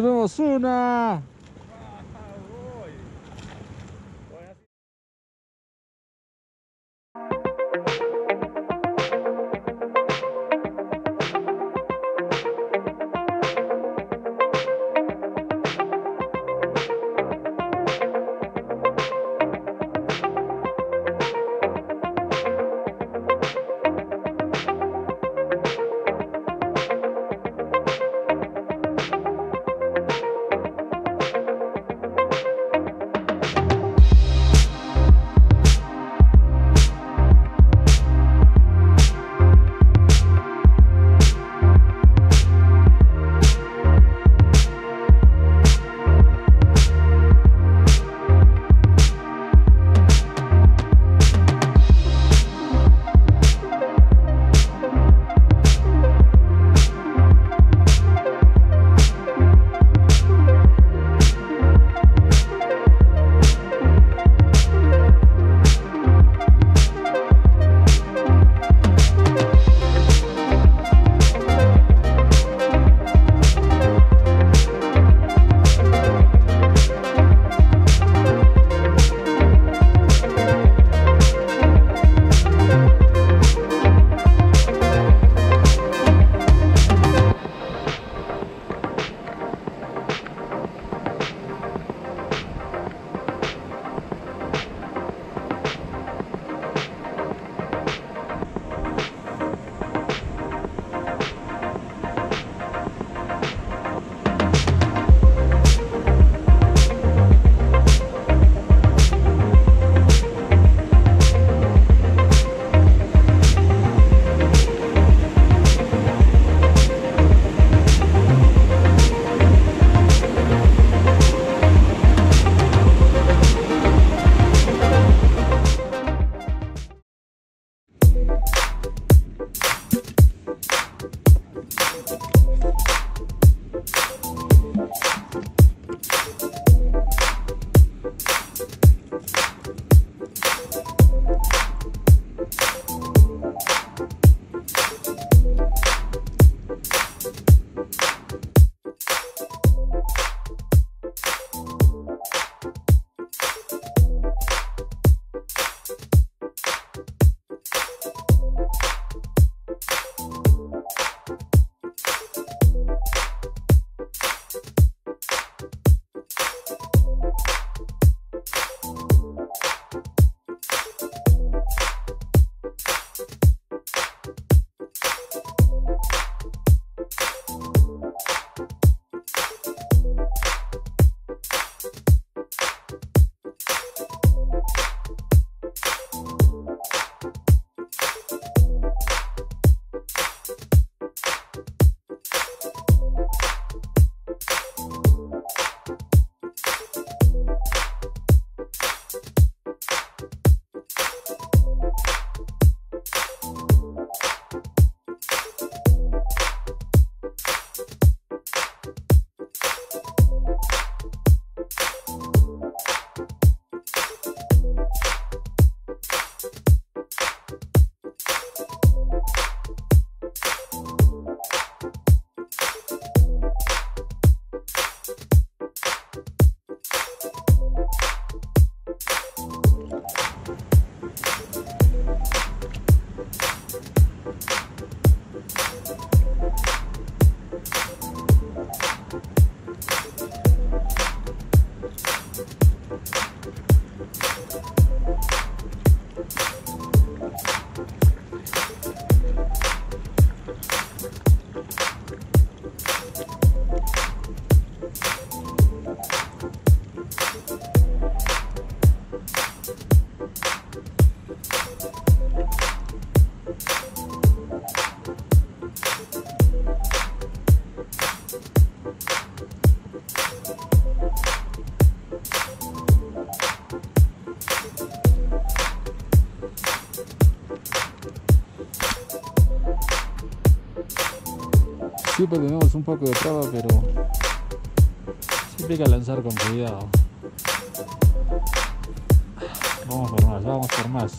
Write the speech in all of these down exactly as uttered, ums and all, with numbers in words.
Tenemos una. Siempre tenemos un poco de traba, pero siempre hay que lanzar con cuidado. Vamos por más, vamos por más.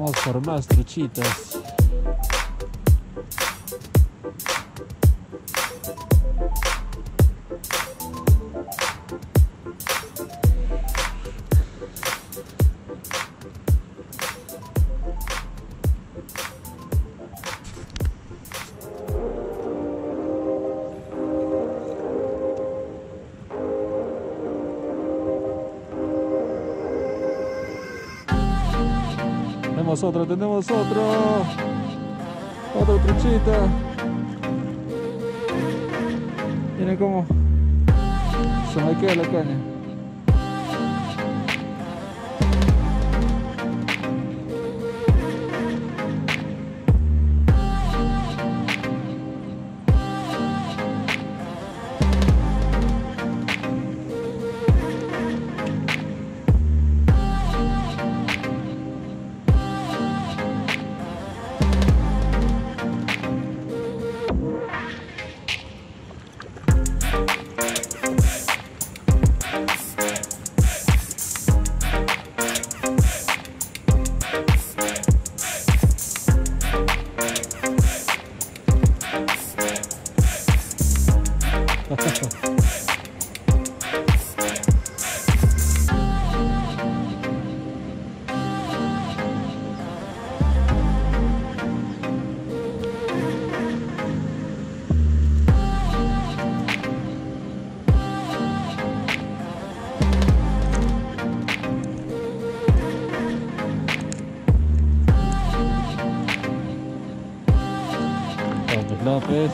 vamos por más truchitas. Tenemos otro, tenemos otro, otra truchita. Miren cómo se me queda la caña. López.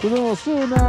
¡Tenemos una!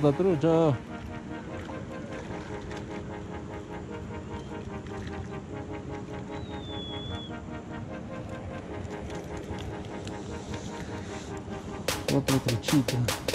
puta trucha. Otra truchita.